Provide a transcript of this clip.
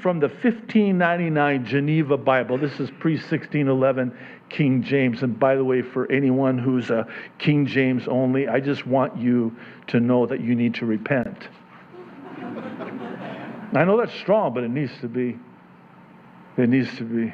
from the 1599 Geneva Bible. This is pre-1611 King James. And by the way, for anyone who's a King James only, I just want you to know that you need to repent. I know that's strong, but it needs to be. It needs to be.